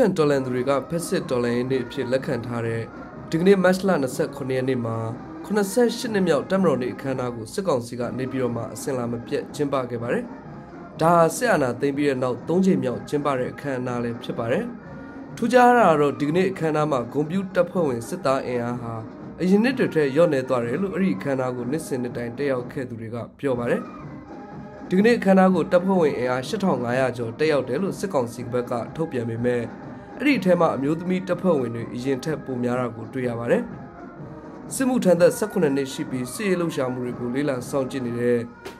ကန်ဒေါ်လန်တွေကဖက်စစ်ဒေါ်လန်နဲ့အဖြစ်လက်ခံထားတဲ့ဒီကနေ့မတ်လ29ရက်နေ့မှာ88နှစ်မြောက်တပ်မတော်နေ့အခမ်းအနားကိုစစ်ကောင်စီကနေပြည်တော်မှာအစင်လာမပြတ်ကျင်းပခဲ့ပါတယ်။ဒါဆက်အာဏာသိမ်းပြီးတဲ့နောက်3ချိန်မြောက်ကျင်းပတဲ့အခမ်းအနားလည်းဖြစ်ပါတယ်။ထူးခြားတာကတော့ဒီကနေ့အခမ်းအနားမှာဂုဏ်ပြုတပ်ဖွဲ့ဝင်စစ်သားအင်အားဟာအရင်နှစ်တွေထက်လျော့နေသွားတယ်လို့အဲ့ဒီအခမ်းအနားကိုနှစ်စဉ်နှစ်တိုင်းတက်ရောက်ခဲ့သူတွေကပြောပါတယ်။ဒီကနေ့အခမ်းအနားကိုတပ်ဖွဲ့ဝင်အင်အား8500ကျော်တက်ရောက်တယ်လို့စစ်ကောင်စီဘက်ကထုတ်ပြန်ပေမဲ့အဲ့ဒီထဲမှာအမျိုးသမီးတပ်ဖွဲ့ဝင်တွေအရင်ထက်ပိုများတာကိုတွေ့ရပါတယ်။စစ်မှုထမ်းသက်18နှစ်ရှိပြီးစစ်ရေးလှုပ်ရှားမှုတွေကိုလေ့လာစောင့်ကြည့်နေတဲ့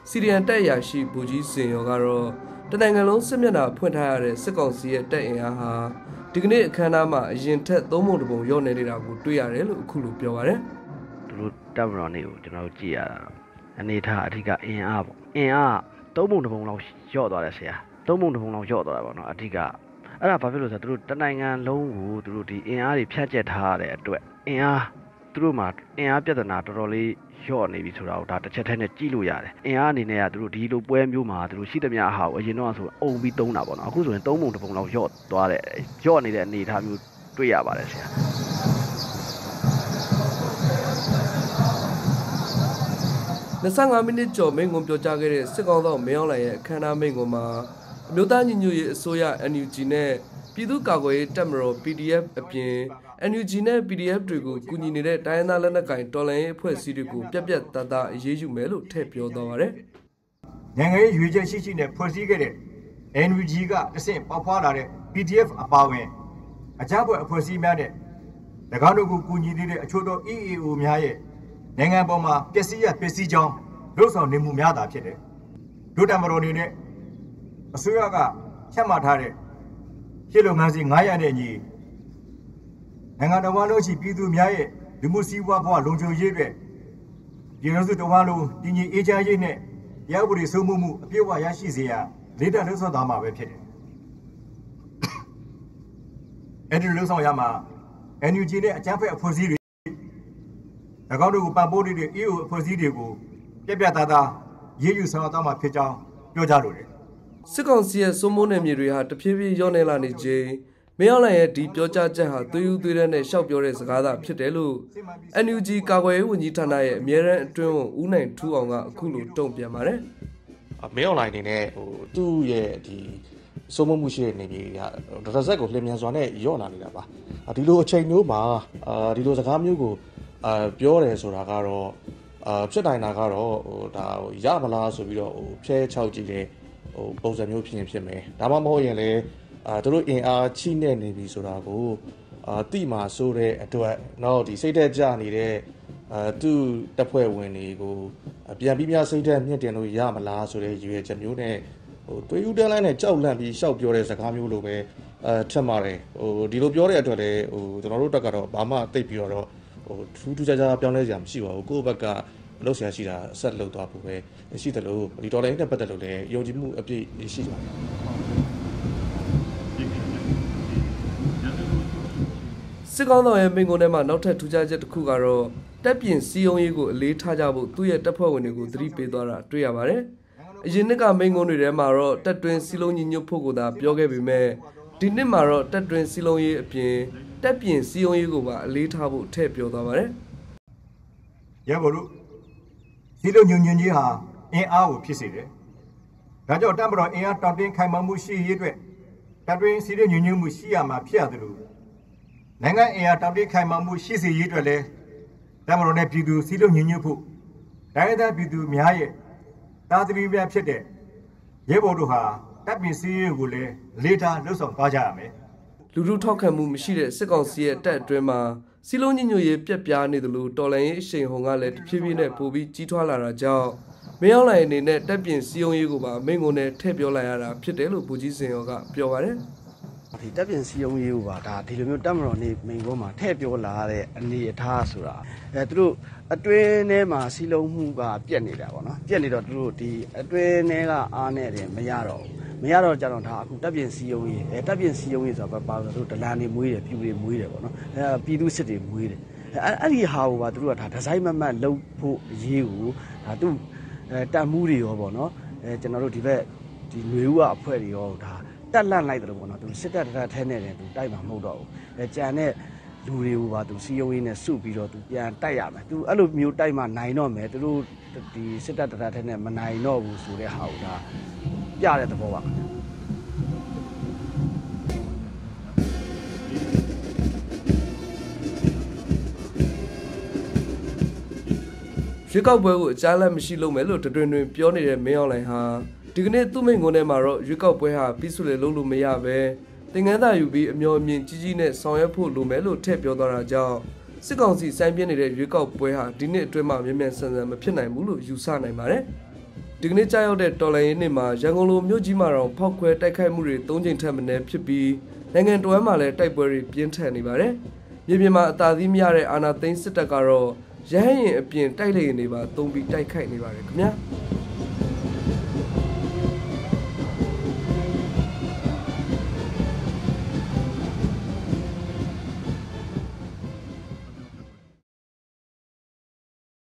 စီရီယန်တပ်အရာရှိဗိုလ်ကြီးစင်ရော်ကတော့တနိုင်ငံလုံးစစ်မျက်နှာဖွင့်ထားရတဲ့စစ်ကောင်စီရဲ့တပ်အင်အားဟာဒီကနေ့အခမ်းအနားမှာအရင်ထက်3ပုံတစ်ပုံလျော့နေနေတာကိုတွေ့ရတယ်လို့အခုလိုပြောပါတယ်။သူတို့တပ်မတော်နေ့ကိုကျွန်တော်တို့ကြည့်ရတာအနေထားအထက်ကအင်အားပေါ့အင်အား3 ပုံ 1 ပုံလောက်လျော့သွားတယ်ဆရာ3 ပုံ 1 ပုံလောက်လျော့သွားတာပေါ့နော်အဓိကအဲ့ဒါဘာဖြစ်လို့လဲဆိုတော့သူတို့တနိုင်ငံလုံးကိုသူတို့ဒီအင်အားတွေဖြတ်ကျက်ထားရတဲ့အတွက်အင်အားသူတို့မှာအင်အားပြဿနာတော်တော်လေးလျော့နေပြီဆိုတာကိုဒါတစ်ချက်တည်းနဲ့ကြည့်လို့ရတယ်အင်အားအနေနဲ့ကသူတို့ဒီလိုပွဲမျိုးမှာသူတို့ရှိသမျှဟာကိုအရင်တော့ဆိုအုံပြီးသုံးတာပေါ့နော်အခုဆိုရင်3 ပုံ 1 ပုံလောက်လျော့သွားတယ်လျော့နေတဲ့အနေအထားမျိုးတွေ့ရပါတယ်ဆရာ25မိနစ်ကျော်မိန့်ခွန်းပြောကြားခဲ့တဲ့စစ်ကောင်ဆောင်မင်းအောင်လှိုင်ရဲ့အခမ်းအနားမိန့်ခွန်းမှာအမျိုးသားညီညွတ်ရေးအစိုးရ NUG နဲ့ပြည်သူ့ကာကွယ်ရေးတပ်မတော် PDF အပြင် NUG နဲ့ PDF တွေကိုကူညီနေတဲ့တိုင်းရင်းသားလက်နက်ကိုင်တော်လှန်ရေးအဖွဲ့အစည်းတွေကိုပြက်ပြက်သားသားအရေးယူမယ်လို့ထည့်ပြောသွားပါတယ်။နိုင်ငံရေးရွေးချယ်ရှိရှိနဲ့ဖွဲ့စည်းခဲ့တဲ့ NUG ကအဆင့်ပေါက်ဖွားလာတဲ့ PDF အပါအဝင်အခြားအဖွဲ့အစည်းများနဲ့၎င်းတို့ကိုကူညီတဲ့အချို့သော EAO များရဲ့နိုင်ငံပေါ်မှာပျက်စီးကြောင်းလှုပ်ဆောင်နေမှုများတာဖြစ်တယ်။ဒုတမတော်အနေနဲ့အစိုးရကချမှတ်ထားတဲ့ပြည်လုံမှန်းစီ900နဲ့ညီနိုင်ငံတော်ဝန်လို့ရှိပြည်သူများရဲ့လူမှုစီးပွားဘဝလုံခြုံရေးအတွက်ပြည်ထောင်စုတော်ဝန်လို့တည်ငြိမ်အေးချမ်းရေးနဲ့တရားဥပဒေစိုးမိုးမှုအပြည့်အဝရရှိစေရန်လေးတလှုပ်ဆောင်သွားမှာပဲဖြစ်တယ်။အဲဒီလှုပ်ဆောင်ရမှာ NUG နဲ့အကြမ်းဖက်အဖွဲ့အစည်း၎င်းတို့ကိုပံ့ပိုးနေတဲ့ EU အဖွဲ့အစည်းတွေကိုပြက်သားရေးယူဆောင်ရွက်သွားမှာဖြစ်ကြောင်းပြောကြားလိုတယ်။စစ်ကောင်စီရဲ့စိုးမိုးနယ်မြေတွေဟာတဖြည်းဖြည်းလျော့နေလာနေခြင်းမင်းအောင်လှိုင်ရဲ့ဒီပြောကြားချက်ဟာသွေးဦးသွေးတန်းနဲ့ရှောက်ပြောတဲ့စကားသာဖြစ်တယ်လို့ NUG ကာကွယ်ရေးဝန်ကြီးဌာနရဲ့အမြဲတမ်းအတွင်းဝန်ဦးနိုင်ထူးအောင်ကအခုလိုတုံ့ပြန်ပါတယ်။မင်းအောင်လှိုင်အနေနဲ့သူ့ရဲ့ဒီစိုးမိုးမှုရှိတဲ့နေပြည်တော်တစ်ဆက်ကိုလျင်မြန်စွာနဲ့လျော့လာနေတာပါ။ဒီလိုအချိန်မျိုးမှာဒီလိုစကားမျိုးကိုပြောတယ်ဆိုတာကတော့ဖြစ်နိုင်တာကတော့ဟိုဒါဟိုရမလားဆိုပြီးတော့ဟိုဖျဲ6ကြည့်တဲ့ဟိုပုံစံမျိုးဖြစ်မယ်ဒါမှမဟုတ်ရင်လည်းသူတို့အင်အားချိနဲ့နေပြီဆိုတာကိုတိမာဆိုးတဲ့အတွက်နောက်ဒီစိတ်သက်ကြနေတဲ့သူတပ်ဖွဲ့ဝင်တွေကိုပြန်ပြီးများစိတ်သက်မြင့်တင်လို့ရမလားဆိုတဲ့ရည်ရွယ်ချက်မျိုးနဲ့ဟိုတွေးယူတန်းလိုက်နဲ့ကြောက်လန့်ပြီးရှောက်ပြောတဲ့စကားမျိုးလိုပဲထက်ပါတယ်ဟိုဒီလိုပြောတဲ့အတွက်လည်းဟိုကျွန်တော်တို့တက်ကတော့ဘာမှသိပ်ပြီးတော့ထူးခြားပြောင်းလဲစရာမရှိပါဘူးကိုယ့်ဘက်ကလှုပ်ရှားရှိတာဆက်လှုပ်သွားဖို့ပဲရှိတယ်လို့ဒီဒေါ်လာနဲ့ပတ်သက်လို့လည်းယုံကြည်မှုအပြည့်ရှိပါတယ်စစ်ကောင်တော်ရဲ့မိန့်ခွန်းထဲမှာနောက်ထပ်ထူးခြားချက်တစ်ခုကတော့တပ်ပြင်စီယုံရေးကိုအလေးထားကြဖို့သူ့ရဲ့တပ်ဖွဲ့ဝင်တွေကိုသတိပေးသွားတာတွေ့ရပါတယ်အရင်နှစ်ကမိန့်ခွန်းတွေထဲမှာတော့တပ်တွင်စီလုံးညီညွတ်ဖို့ကိုသာပြောခဲ့ပေမဲ့ဒီနှစ်မှာတော့တပ်တွင်စီလုံးရေးအပြင်တက်ပြင်စီယုံရေးကိုပါအလေးထားဖို့ထည့်ပြောသွားပါတယ်။ရပါလို့ဒီလိုညွန်ကြီးဟာအင်အားကိုဖြစ်စေတယ်။ဒါကြောင့်တပ်မတော်အင်အားတောင့်တင်းခိုင်မာမှုရှိရေးအတွက်တပ်တွင်းစီတဲ့ညွန်မှုရှိရမှာဖြစ်ရသလိုနိုင်ငံအင်အားတောင့်တင်းခိုင်မာမှုရှိစေရေးအတွက်လည်းတပ်မတော်နဲ့ပြည်သူစီလို့ညွန်ဖို့တိုင်းဒေသပြည်သူများရဲ့တာသမီများဖြစ်တဲ့ရဲဘော်တို့ဟာတပ်ပြင်စီရေးကိုလည်းလေးထားလှုပ်ဆောင်သွားကြရမယ်။လူထုထောက်ခံမှုမရှိတဲ့စစ်ကောင်စီရဲ့တပ်အတွင်းမှာစီလုံးညညရေးပြက်ပြားနေသလိုတော်လှန်ရေးအရှိန်ဟုန်ကလည်းတဖြည်းဖြည်းနဲ့ပိုပြီးကြီးထွားလာတာကြောင့်မင်းအောင်လှိုင်အနေနဲ့တပ်ပြင်စီယုံရေးကိုပါမိန့်ကုန်နဲ့ထည့်ပြောလိုက်ရတာဖြစ်တယ်လို့ဗိုလ်ကြီးစင်ရော်ကပြောပါတယ်။ဒီတပ်ပြင်စီယုံရေးကိုပါဒါဒီလိုမျိုးတပ်မတော်နေမိန့်ကုန်မှာထည့်ပြောလာတဲ့အနေအထားဆိုတာသူတို့အတွင်းထဲမှာစီလုံးမှုကပြက်နေတာပေါ့နော်ပြက်နေတော့သူတို့ဒီအတွင်းထဲကအားနဲ့တယ်မရတော့ဘူးမရတော့ကြတော့ဒါအခုတပ်ပြင်စီယုံရေးဆိုတော့ပါလို့တို့ဒလန်တွေမွေးတယ်ပြူတွေမွေးတယ်ပေါ့နော်ပြည်သူစစ်တွေမွေးတယ်အဲ့ဒီဟာကိုပါတို့ကဒါဒီဇိုင်းမတ်လုပ်ဖို့အရေးကိုဒါသူတန်မှုတွေရောပေါ့နော်ကျွန်တော်တို့ဒီဘက်ဒီຫນွေဥအဖွဲတွေရောဒါ တက်လန့်လိုက်တယ်ပေါ့နော်သူစစ်တက်တက်ထဲနေတယ်သူတိုက်မှာမဟုတ်တော့ဘူးအဲကြံတဲ့လူတွေကိုပါသူစီယုံရင်းနဲ့စုပြီးတော့သူပြန်တိုက်ရမယ်သူအဲ့လိုမျိုးတိုက်မှာနိုင်တော့မယ်သူတို့ဒီစစ်တက်တက်ထဲနေမနိုင်တော့ဘူးဆိုတဲ့ဟာကပြတဲ့သဘောပါခင်ဗျာရွေးကောက်ပွဲကိုအကြမ်းလက်မရှိလုပ်မယ်လို့တွင်ပြောနေတဲ့မင်းအောင်လှိုင်ဟာဒီကနေ့သူ့မိန့်ခွန်းထဲမှာတော့ရွေးကောက်ပွဲဟာပြီးစုလေလုပ်လို့မရပဲသင်္ကန်းသာယူပြီးအမျှော်အမြင်ကြီးကြီးနဲ့ဆောင်ရွက်ဖို့လိုမယ်လို့ထည့်ပြောသွားတာကြောင့်စစ်ကောင်စီစိုင်းပြနေတဲ့ရွေးကောက်ပွဲဟာဒီနှစ်အတွင်းမှာမြန်မြန်ဆန်ဆန်မဖြစ်နိုင်ဘူးလို့ယူဆနိုင်ပါတယ်။ဒီကနေ့ကြာရောက်တဲ့တော်လှန်ရေးနေ့မှာရန်ကုန်လိုမြို့ကြီးမှာတော့ဖောက်ခွဲတိုက်ခိုက်မှုတွေ၃ကြိမ်ထပ်မံဖြစ်ပြီးနိုင်ငံတော်မှာလည်းတိုက်ပွဲတွေပြင်းထန်နေပါတယ်။မြေပြင်မှာအသာစီးမရတဲ့အာဏာသိမ်းစစ်တပ်ကတော့ရဟန်းရင်အပြင်တိုက်လေရင်တွေပါသုံးပြီးတိုက်ခိုက်နေပါတယ်ခင်ဗျာ။